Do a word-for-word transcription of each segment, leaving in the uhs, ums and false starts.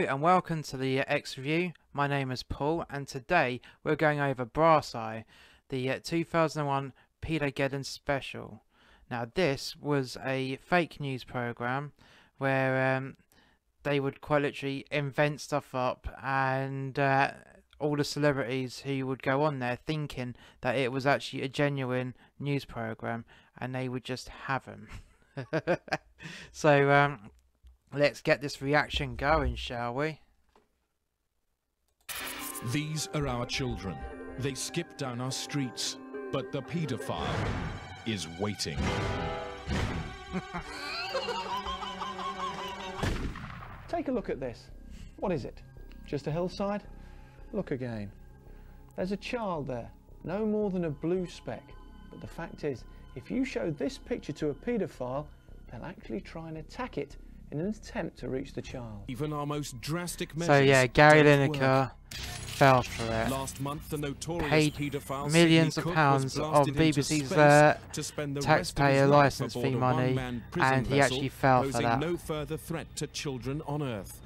Hello and welcome to the X Review. My name is Paul and today we're going over Brass Eye, the two thousand one Paedogeddon special. Now this was a fake news program where um, they would quite literally invent stuff up, and uh, all the celebrities who would go on there thinking that it was actually a genuine news program, and they would just have them. So um, let's get this reaction going, shall we? These are our children. They skip down our streets, but the paedophile is waiting. Take a look at this. What is it? Just a hillside? Look again. There's a child there, no more than a blue speck. But the fact is, if you show this picture to a paedophile, they'll actually try and attack it in an attempt to reach the child. Even our most drastic measures. So yeah, Gary Lineker fell for it. Last month, the notorious paedophile millions of pounds of B B C's uh, taxpayer license fee money, and he actually fell for that. No further threat to children on Earth.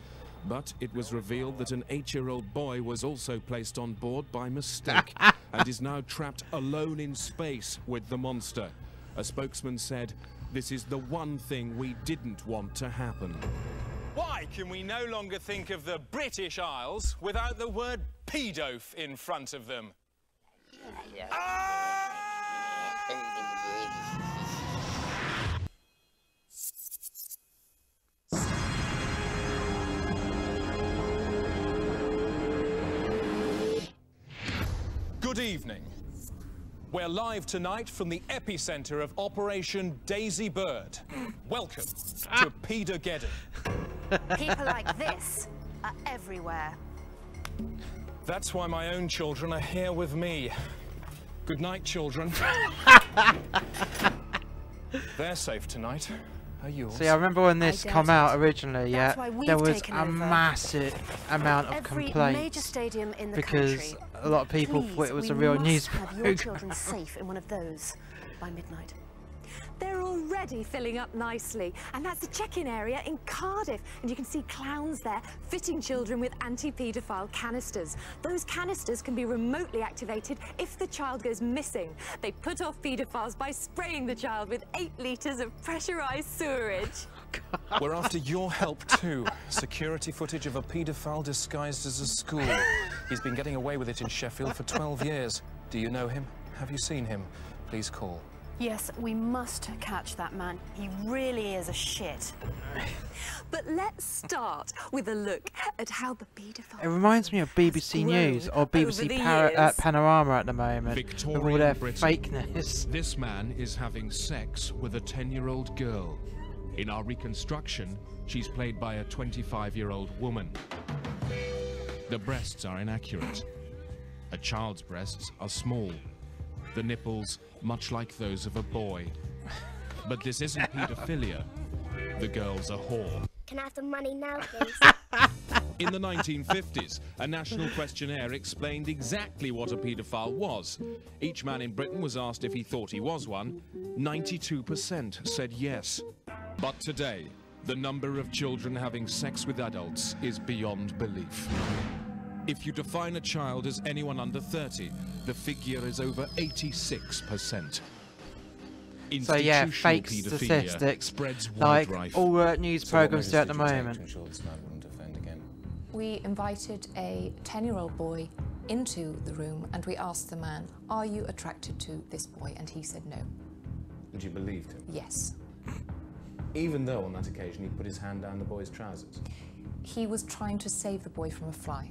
But it was revealed that an eight-year-old boy was also placed on board by mistake and is now trapped alone in space with the monster. A spokesman said, "This is the one thing we didn't want to happen." Why can we no longer think of the British Isles without the word paedoph in front of them? Ah! Good evening. We're live tonight from the epicenter of Operation Daisy Bird. Welcome to Paedogeddon. People like this are everywhere. That's why my own children are here with me. Good night, children. They're safe tonight. Are yours? See, I remember when this came out originally, yeah, there was a massive amount of complaints because a lot of people thought it was a real news program. Have your children safe in one of those by midnight. They're already filling up nicely, and that's the check-in area in Cardiff, and you can see clowns there fitting children with anti-paedophile canisters. Those canisters can be remotely activated if the child goes missing. They put off paedophiles by spraying the child with eight litres of pressurised sewerage. We're after your help too. Security footage of a paedophile disguised as a school. He's been getting away with it in Sheffield for twelve years. Do you know him? Have you seen him? Please call. Yes, we must catch that man. He really is a shit. But let's start with a look at how the paedophile... It reminds me of B B C News or B B C Par uh, Panorama at the moment. Victorian with all their fakeness. This man is having sex with a ten-year-old girl. In our reconstruction, she's played by a twenty-five-year-old woman. The breasts are inaccurate. A child's breasts are small. The nipples, much like those of a boy. But this isn't paedophilia. The girl's a whore. Can I have the money now, please? In the nineteen fifties, a national questionnaire explained exactly what a paedophile was. Each man in Britain was asked if he thought he was one. ninety-two percent said yes. But today, the number of children having sex with adults is beyond belief. If you define a child as anyone under thirty, the figure is over eighty-six percent. So yeah, fake statistics spreads like all uh, news programs do at the moment. We invited a ten-year-old boy into the room and we asked the man, "Are you attracted to this boy?" And he said no. And you believed him? Yes. Even though on that occasion he put his hand down the boy's trousers? He was trying to save the boy from a fly.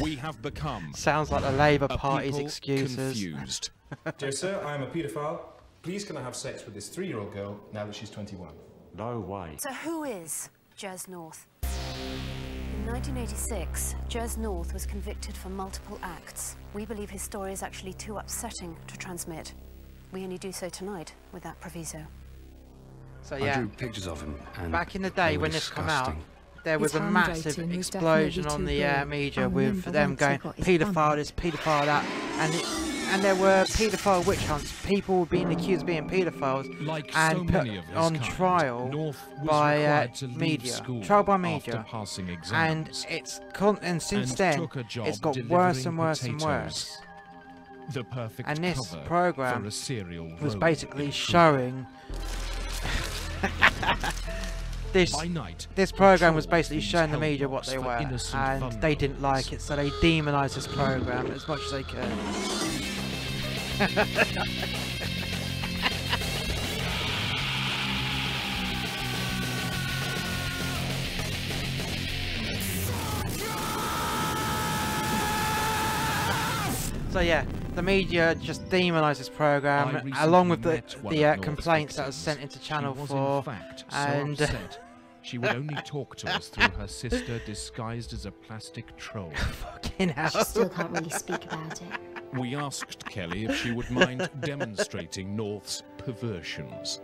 We have become sounds like the Labour Party's excuses. Confused. Dear sir, I am a paedophile. Please can I have sex with this three-year-old girl now that she's twenty-one? No way. So who is Jez North? In nineteen eighty-six, Jez North was convicted for multiple acts. We believe his story is actually too upsetting to transmit. We only do so tonight with that proviso. So yeah, I drew pictures of him. And back in the day when this came out, there was a massive explosion on the uh, media with them going, paedophile this, paedophile that, and it, and there were paedophile witch hunts, people being accused of being paedophiles, like and so many put of on kind, trial, by, uh, media, trial by media, trial by media, and it's con and since and then it's got worse and worse potatoes. and worse. The perfect and this program was basically showing this night, this program was basically showing the media what they were, and they didn't like it, so they demonized this program as much as they could. So yeah, the media just demonised this programme, along with the, the uh, complaints that was sent into Channel four, and... Uh, she would only talk to us through her sister disguised as a plastic troll. Fucking hell. She still can't really speak about it. We asked Kelly if she would mind demonstrating North's perversions.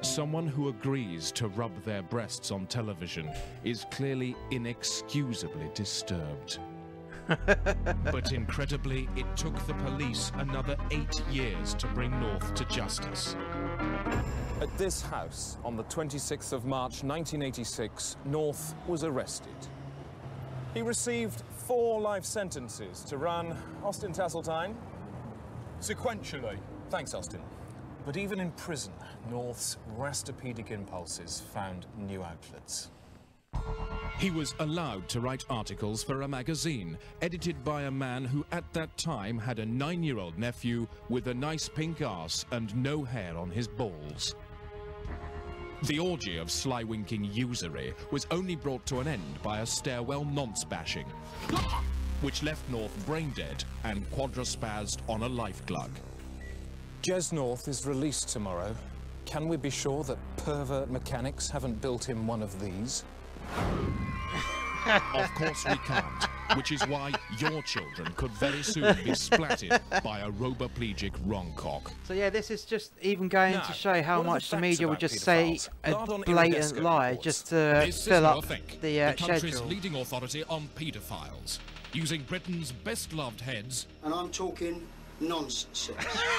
Someone who agrees to rub their breasts on television is clearly inexcusably disturbed. But incredibly, it took the police another eight years to bring North to justice. At this house, on the twenty-sixth of March nineteen eighty-six, North was arrested. He received four life sentences to run Austin Tasseltine. Sequentially. Thanks, Austin. But even in prison, North's rastapedic impulses found new outlets. He was allowed to write articles for a magazine, edited by a man who at that time had a nine-year-old nephew with a nice pink arse and no hair on his balls. The orgy of sly-winking usury was only brought to an end by a stairwell nonce-bashing, which left North brain-dead and quadra-spazzed on a life glug. Jez North is released tomorrow. Can we be sure that pervert mechanics haven't built him one of these? Of course we can't, which is why your children could very soon be splatted by a roboplegic wrongcock. So yeah, this is just even going now, to show how much the, the media would just say a blatant lie reports. just to this fill up think. the, uh, the country's schedule. Leading authority on paedophiles, using Britain's best-loved heads, and I'm talking nonsense,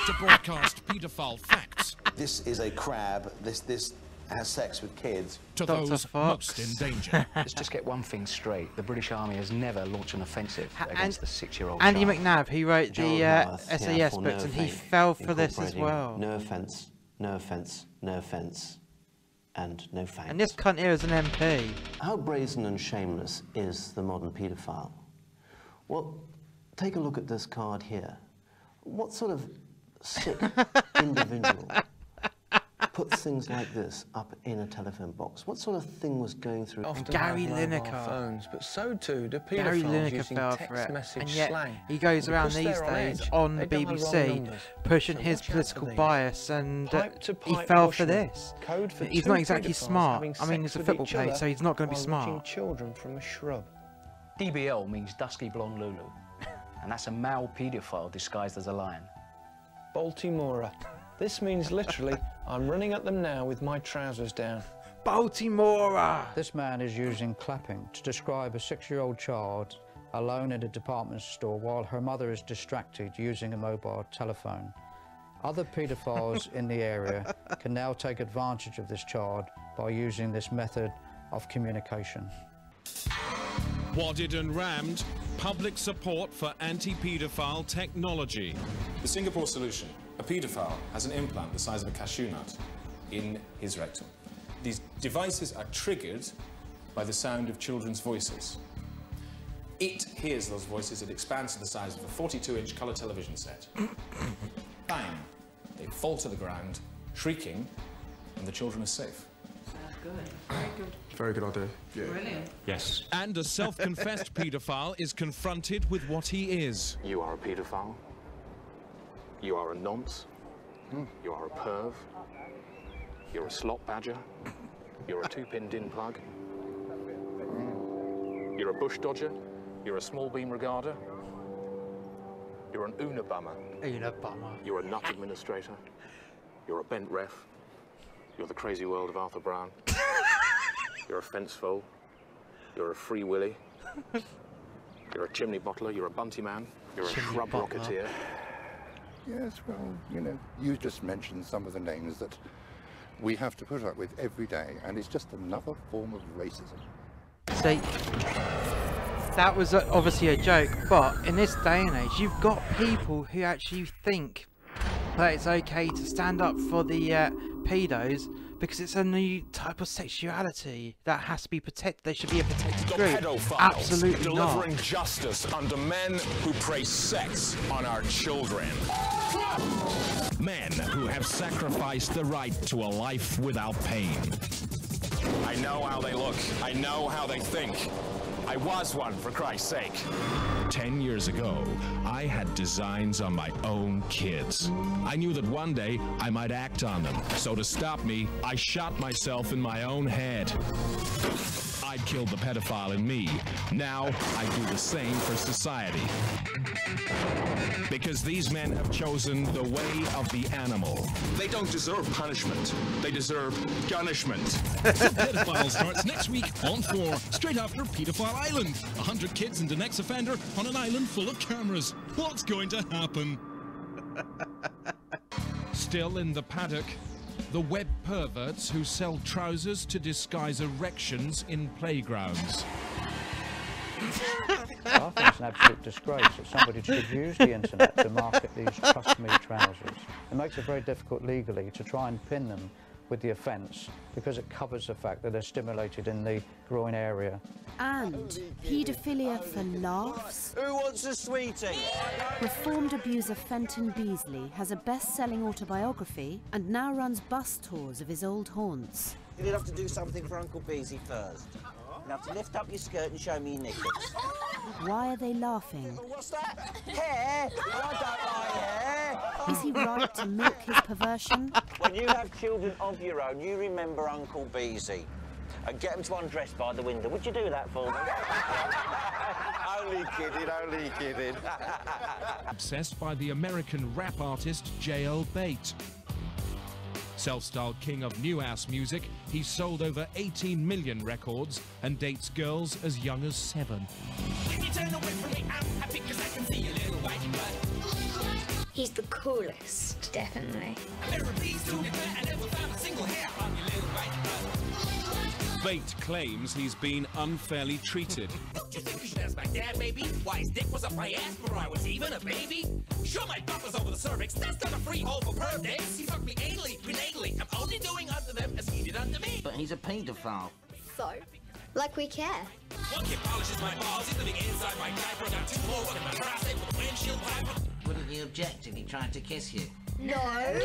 to broadcast paedophile facts. This is a crab. This this. has sex with kids. To Doctor those Fox. most in danger. Let's just get one thing straight. The British Army has never launched an offensive ha against the six-year-old Andy child. McNab, he wrote Gerald the uh, North, S A S yeah, books, no and he fell for this as well. No offence, no offence, no offence, and no thanks. And this cunt here is an M P. How brazen and shameless is the modern paedophile? Well, take a look at this card here. What sort of sick individual puts things like this up in a telephone box? What sort of thing was going through? Often Gary Lineker phones, but so too do Gary Lineker fell for it, and yet slang. he goes around these days on the B B C pushing his political bias, and uh, he fell for this. He's not exactly smart. I mean, he's a football player, so he's not going to be smart. Children from a shrub. D B L means dusky blonde Lulu, and that's a male paedophile disguised as a lion. Baltimora. This means literally, I'm running at them now with my trousers down. Baltimora! This man is using clapping to describe a six-year-old child alone at a department store while her mother is distracted using a mobile telephone. Other paedophiles in the area can now take advantage of this child by using this method of communication. Wadded and rammed, public support for anti-paedophile technology. The Singapore solution. A paedophile has an implant the size of a cashew nut in his rectum. These devices are triggered by the sound of children's voices. It hears those voices, it expands to the size of a forty-two inch colour television set. Bang! They fall to the ground, shrieking, and the children are safe. That's good. Very good. Very good idea. Yeah. Brilliant. Yes. And a self-confessed paedophile is confronted with what he is. You are a paedophile. You are a nonce, mm. you are a perv, you're a slot badger, you're a two-pin din plug, mm. you're a bush dodger, you're a small beam regarder, you're an Una bummer, Una bummer. you're a nut administrator, you're a bent ref, you're the crazy world of Arthur Brown, you're a fence foal, you're a free willy, You're a chimney bottler, you're a bunty man, you're a chimney shrub bottler. Rocketeer. Yes, well, you know, you just mentioned some of the names that we have to put up with every day, and it's just another form of racism. See, that was obviously a joke, but in this day and age, you've got people who actually think that it's okay to stand up for the uh, pedos because it's a new type of sexuality that has to be protected. They should be a protected the group. Absolutely delivering not. Justice under men who praise sex on our children. Men who have sacrificed the right to a life without pain. I know how they look. I know how they think. I was one, for Christ's sake. Ten years ago, I had designs on my own kids. I knew that one day I might act on them. So to stop me, I shot myself in my own head. I'd killed the pedophile in me. Now, I do the same for society. Because these men have chosen the way of the animal. They don't deserve punishment. They deserve punishment. The Pedophile starts next week on four, straight after Pedophile Island. A hundred kids and an ex-offender on an island full of cameras. What's going to happen? Still in the paddock, the web perverts who sell trousers to disguise erections in playgrounds. I think it's an absolute disgrace that somebody should use the internet to market these trust me trousers. It makes it very difficult legally to try and pin them with the offence because it covers the fact that they're stimulated in the groin area. And paedophilia for laughs? Who wants a sweetie? Reformed abuser Fenton Beasley has a best-selling autobiography and now runs bus tours of his old haunts. You'll have to do something for Uncle Beasley first. You'll have to lift up your skirt and show me your knickers. Why are they laughing? What's that? Hair? I don't like hair. Is he right to milk his perversion? When you have children of your own, you remember Uncle Beasley and get him to undress by the window. Would you do that for me? Only kidding, only kidding. Obsessed by the American rap artist J L Bate. Self-styled king of new ass music, he sold over eighteen million records and dates girls as young as seven. He's the coolest, definitely. Bate claims he's been unfairly treated. Don't you think you should ask my dad, maybe? Why his dick was up my ass before I was even a baby? Sure, my butt was over the cervix. That's not a freehold for perv dicks. He fucked me anally, prenatally. I'm only doing unto them as he did unto me. But he's a paedophile. So, like we care. One kid polishes my balls. He's living inside my diaper. I got two more in my prostate with a windshield wiper. Wouldn't you object if he tried to kiss you? No.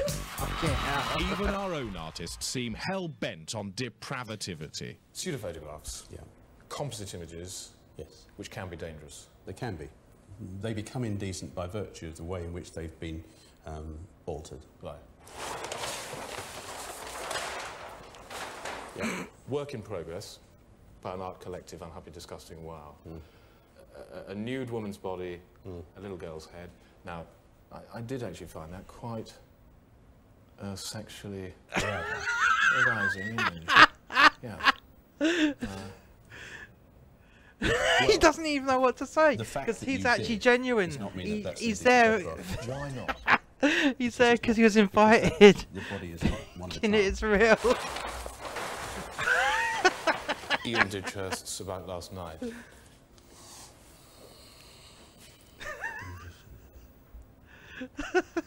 Even our own artists seem hell-bent on depravity. Pseudo-photographs, yeah. Composite images, yes, which can be dangerous. They can be. They become indecent by virtue of the way in which they've been um, altered. Right. Yeah. Work in progress by an art collective, unhappy, disgusting, wow. Mm. A, a nude woman's body, mm. a little girl's head. Now, I, I did actually find that quite uh, sexually uh, arousing. Yeah. Uh, well, he doesn't even know what to say because he's actually genuine. He, that he's there. Why not? He's there because he was invited. The body is not one of the it's real. Ian did chests about last night.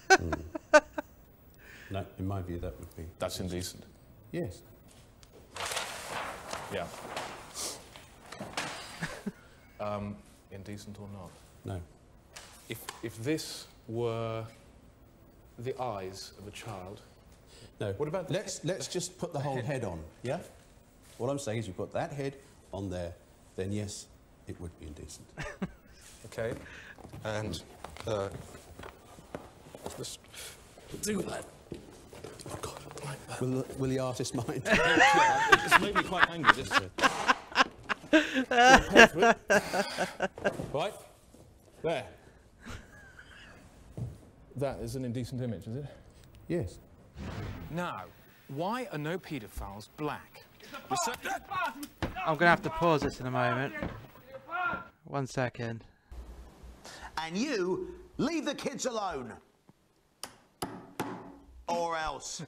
mm. No, in my view, that would be... That's indecent. Yes. Yeah. um, indecent or not? No. If, if this were the eyes of a child... No. What about the let's, let's just put the whole head on, yeah? What I'm saying is you put that head on there, then yes, it would be indecent. OK. And... Uh, Just do that. Oh God, like that. Will, will the artist mind? This made me quite angry, this is it. Right. There. That is an indecent image, is it? Yes. Now, why are no paedophiles black? I'm going to have to pause this in a moment. One second. and you leave the kids alone. Or else.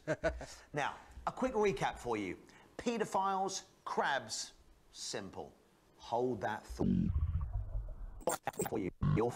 Now, a quick recap for you. Paedophiles, crabs, simple. Hold that thought. For you. You're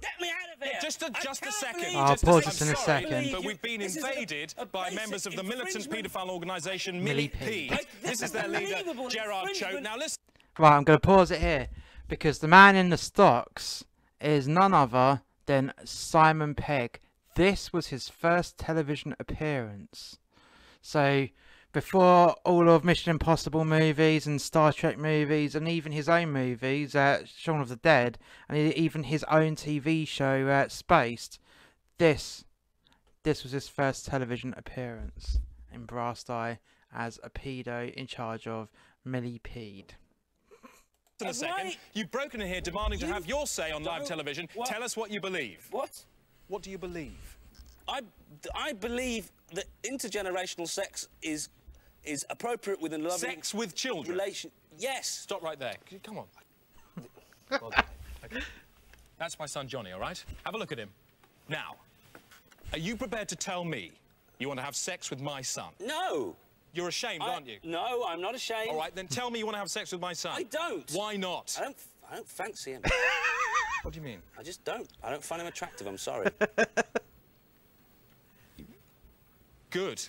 Get me out of here! Just a, just a second. I'll pause this in a second. But we've been invaded by members of the militant paedophile organisation Millie Pied. This is their leader, Gerard Cho. Now listen. Right, I'm going to pause it here because the man in the stocks is none other than Simon Pegg. This was his first television appearance. So before all of Mission Impossible movies and Star Trek movies and even his own movies, uh, Shaun of the Dead, and even his own T V show, uh, Spaced, this, this was his first television appearance in Brass Eye as a pedo in charge of Millie Pied. In a second, you've broken in here demanding you to have your say on live television. What? Tell us what you believe. What? What do you believe? I, I believe that intergenerational sex is... is appropriate within loving... Sex with children? Relation... Yes! Stop right there. Come on. Well done. Okay. That's my son Johnny, all right? Have a look at him. Now, are you prepared to tell me you want to have sex with my son? No! You're ashamed, I, aren't you? No, I'm not ashamed. All right, then tell me you want to have sex with my son. I don't! Why not? I don't, I don't fancy him. What do you mean? I just don't. I don't find him attractive, I'm sorry. Good.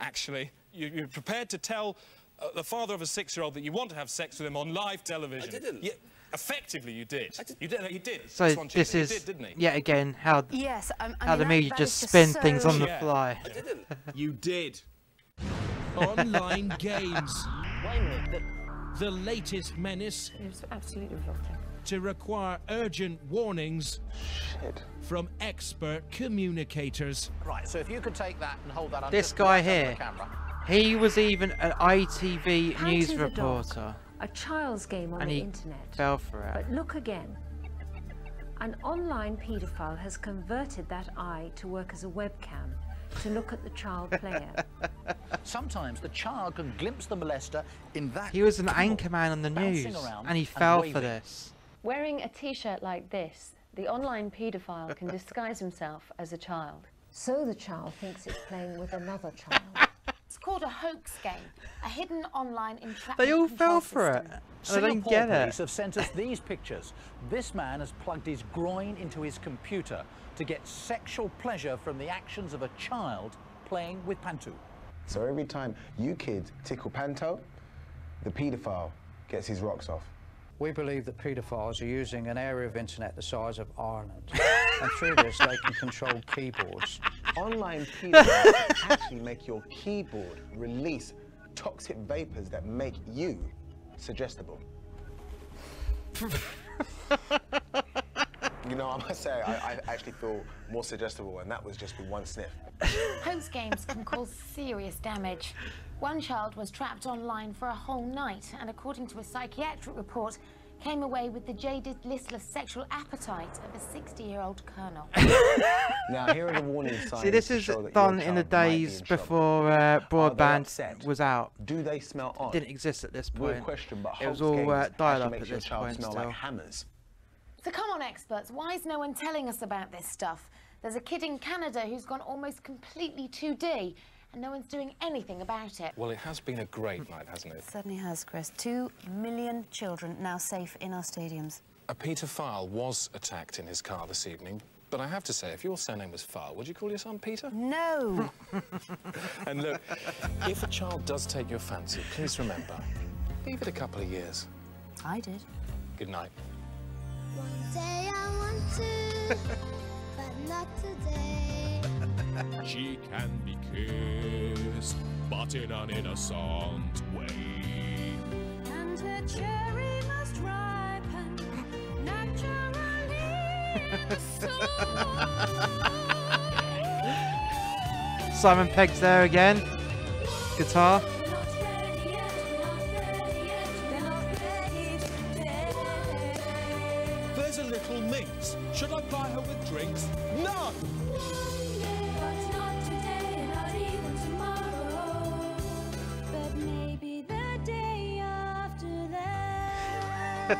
Actually, you, you're prepared to tell uh, the father of a six-year-old that you want to have sex with him on live television. I didn't. You, effectively, you did. I did. You did. No, you did. So this is did, didn't he? Yet again how yes, um, how I mean, the media just spin so... things on yeah. the fly. I didn't. You did. Online games. Wait a minute. The, the latest menace. It was absolutely revolting. To require urgent warnings Shit. from expert communicators. Right, so if you could take that and hold that under this guy here, he was even an I T V Panto news reporter. Dog, a child's game on and the he internet. Fell for it. But look again. An online paedophile has converted that eye to work as a webcam to look at the child player. Sometimes the child can glimpse the molester in that. He was an anchorman on the news, and he fell and for this. Wearing a t-shirt like this, the online paedophile can disguise himself as a child. So the child thinks it's playing with another child. It's called a hoax game, a hidden online entrapment. They all fell for it. I don't get it. Singapore police have sent us these pictures. This man has plugged his groin into his computer to get sexual pleasure from the actions of a child playing with Panto. So every time you kids tickle Panto, the paedophile gets his rocks off. We believe that paedophiles are using an area of internet the size of Ireland, and through this they can control keyboards. Online paedophiles can actually make your keyboard release toxic vapours that make you suggestible. You know, I must say, I, I actually feel more suggestible, and that was just with one sniff. Hoax games can cause serious damage. One child was trapped online for a whole night, and according to a psychiatric report, came away with the jaded, listless sexual appetite of a sixty-year-old colonel. Now, here are the warning signs. See, this is done in the days in before uh, broadband was out. Do they smell odd? It didn't exist at this point. Question, but it was all uh, dial-up at this point. Smell still. Like hammers. So come on, experts, why is no one telling us about this stuff? There's a kid in Canada who's gone almost completely two D, and no one's doing anything about it. Well, it has been a great night, hasn't it? It certainly has, Chris. Two million children now safe in our stadiums. A paedophile was attacked in his car this evening, but I have to say, if your surname was File, would you call your son Peter? No! And look, if a child does take your fancy, please remember, leave it a couple of years. I did. Good night. One day I want to, but not today. She can be kissed, but in an innocent way. And her cherry must ripen naturally. So Simon Pegg's there again. Guitar. Should I buy her with drinks? No! But not today, not even tomorrow. But maybe the day after that. Do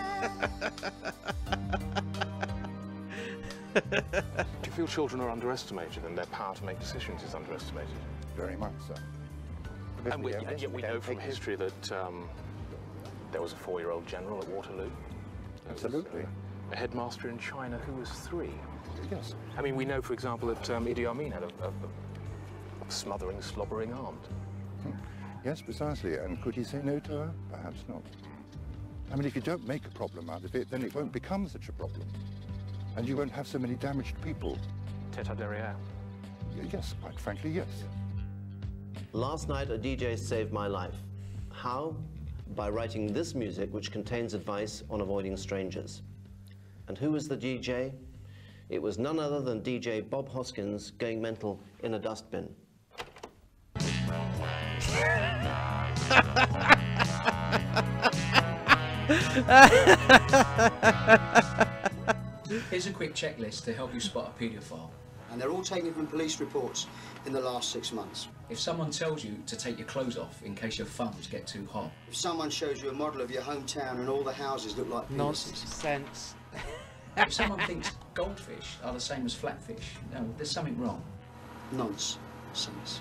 you feel children are underestimated and their power to make decisions is underestimated? Very much so. And, we, and yet we know from history that um, there was a four-year-old general at Waterloo. There Absolutely. Was, uh, a headmaster in China who was three. Yes. I mean, we know, for example, that um, Idi Amin had a, a, a smothering, slobbering aunt. Hmm. Yes, precisely. And could he say no to her? Perhaps not. I mean, if you don't make a problem out of it, then it won't become such a problem. And you won't have so many damaged people. Tête à derrière. Yes, quite frankly, yes. Last night, a D J saved my life. How? By writing this music, which contains advice on avoiding strangers. And who was the D J? It was none other than D J Bob Hoskins, going mental in a dustbin. Here's a quick checklist to help you spot a paedophile. And they're all taken from police reports in the last six months. If someone tells you to take your clothes off in case your thumbs get too hot. If someone shows you a model of your hometown and all the houses look like penises. Nonsense. If someone thinks goldfish are the same as flatfish, no, there's something wrong. Nonsense.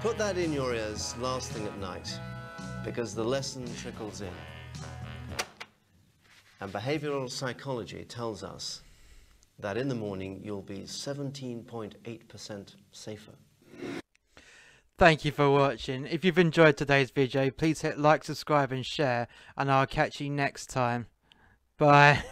Put that in your ears last thing at night, because the lesson trickles in. And behavioural psychology tells us that in the morning you'll be seventeen point eight percent safer. Thank you for watching. If you've enjoyed today's video, please hit like, subscribe and share, and I'll catch you next time. Bye.